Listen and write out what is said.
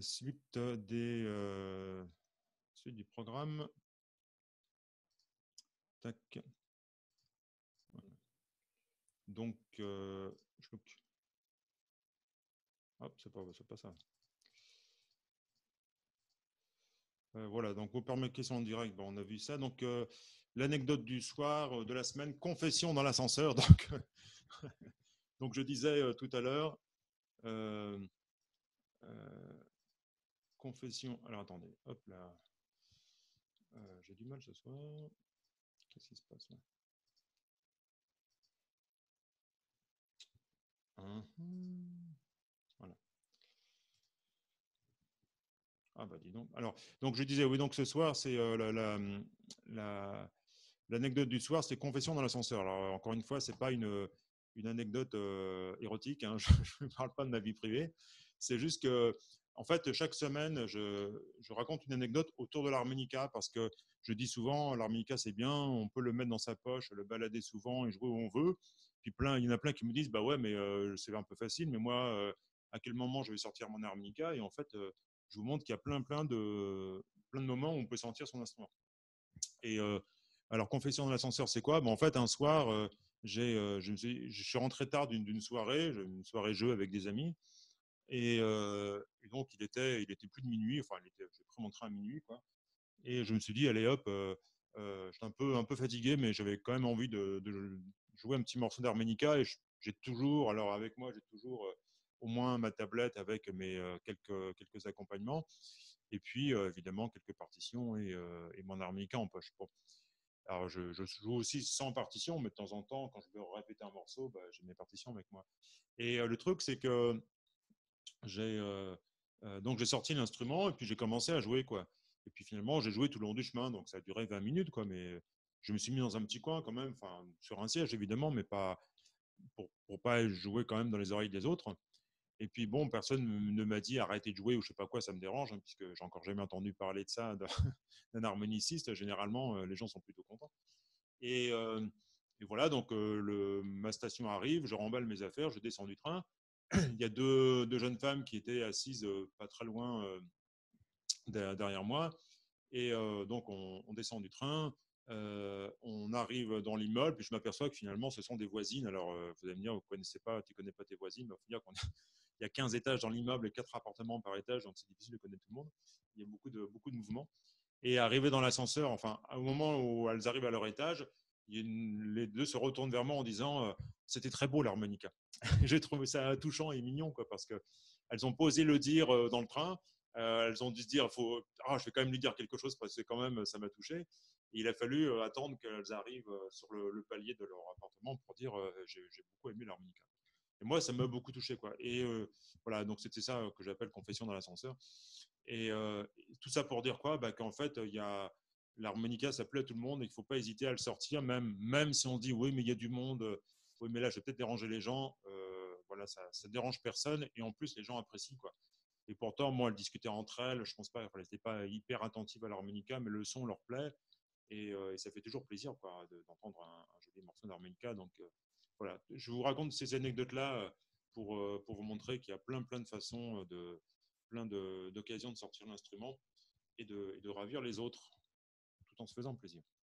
suite du programme. Tac. Voilà. Donc, hop, c'est pas ça. Voilà, donc aux questions en direct, bon, on a vu ça. Donc, l'anecdote du soir, de la semaine, confession dans l'ascenseur. Donc, donc, je disais tout à l'heure, confession. Alors, attendez, hop là. J'ai du mal ce soir. Qu'est-ce qui se passe là? Voilà. Ah bah dis donc. Alors, donc je disais, oui, donc ce soir, c'est l'anecdote du soir, c'est confession dans l'ascenseur. Alors, encore une fois, ce n'est pas une anecdote érotique, hein. Je ne parle pas de ma vie privée. C'est juste que, en fait, chaque semaine, je raconte une anecdote autour de l'harmonica parce que je dis souvent, l'harmonica, c'est bien, on peut le mettre dans sa poche, le balader souvent et jouer où on veut. Puis il y en a plein qui me disent, bah ouais, mais c'est un peu facile, mais moi, à quel moment je vais sortir mon harmonica? Et en fait, je vous montre qu'il y a plein de moments où on peut sentir son instrument. Et alors, confession dans l'ascenseur, c'est quoi? Ben, en fait, un soir, je suis rentré tard d'une soirée, une soirée jeu avec des amis. Et donc, il était plus de minuit. Enfin, j'ai pris mon train à minuit, quoi. Et je me suis dit, allez, hop, j'étais un peu fatigué, mais j'avais quand même envie de jouer un petit morceau d'harmonica. Et j'ai toujours, alors avec moi, j'ai toujours au moins ma tablette avec mes quelques accompagnements. Et puis, évidemment, quelques partitions et mon harmonica en poche. Bon. Alors, je joue aussi sans partition, mais de temps en temps, quand je veux répéter un morceau, bah, j'ai mes partitions avec moi. Et le truc, c'est que donc j'ai sorti l'instrument et puis j'ai commencé à jouer, quoi. Et puis finalement j'ai joué tout le long du chemin, donc ça a duré 20 minutes, quoi. Mais je me suis mis dans un petit coin quand même, enfin sur un siège évidemment, mais pas pour pas jouer quand même dans les oreilles des autres. Et puis bon, personne ne m'a dit arrêtez de jouer ou je sais pas quoi, ça me dérange, hein, puisque j'ai encore jamais entendu parler de ça d'un harmoniciste. Généralement les gens sont plutôt contents. Et voilà, donc ma station arrive, je remballe mes affaires, je descends du train. Il y a deux jeunes femmes qui étaient assises pas très loin derrière moi. Et donc, on descend du train, on arrive dans l'immeuble, puis je m'aperçois que finalement, ce sont des voisines. Alors, vous allez me dire, vous connaissez pas, tu ne connais pas tes voisines, mais il y a 15 étages dans l'immeuble et 4 appartements par étage, donc c'est difficile de connaître tout le monde. Il y a beaucoup de mouvements. Et arrivé dans l'ascenseur, enfin, au moment où elles arrivent à leur étage, les deux se retournent vers moi en disant c'était très beau l'harmonica. J'ai trouvé ça touchant et mignon, quoi, parce qu'elles ont pas osé le dire dans le train. Elles ont dû se dire je vais quand même lui dire quelque chose parce que quand même ça m'a touché. Et il a fallu attendre qu'elles arrivent sur le palier de leur appartement pour dire j'ai beaucoup aimé l'harmonica. Et moi, ça m'a beaucoup touché, quoi. Et voilà, donc c'était ça que j'appelle confession dans l'ascenseur. Et tout ça pour dire quoi? Bah, qu'en fait, l'harmonica, ça plaît à tout le monde et qu'il ne faut pas hésiter à le sortir, même si on se dit oui, mais il y a du monde, oui, mais là, je vais peut-être déranger les gens. Voilà, ça ne dérange personne et en plus, les gens apprécient, quoi. Et pourtant, moi, elles discutaient entre elles, je ne pense pas, elles n'étaient pas hyper attentives à l'harmonica, mais le son leur plaît et ça fait toujours plaisir, quoi, d'entendre un joli morceau d'harmonica. Donc, voilà, je vous raconte ces anecdotes-là pour vous montrer qu'il y a plein de façons, plein d'occasions de sortir l'instrument et de ravir les autres. En se faisant plaisir.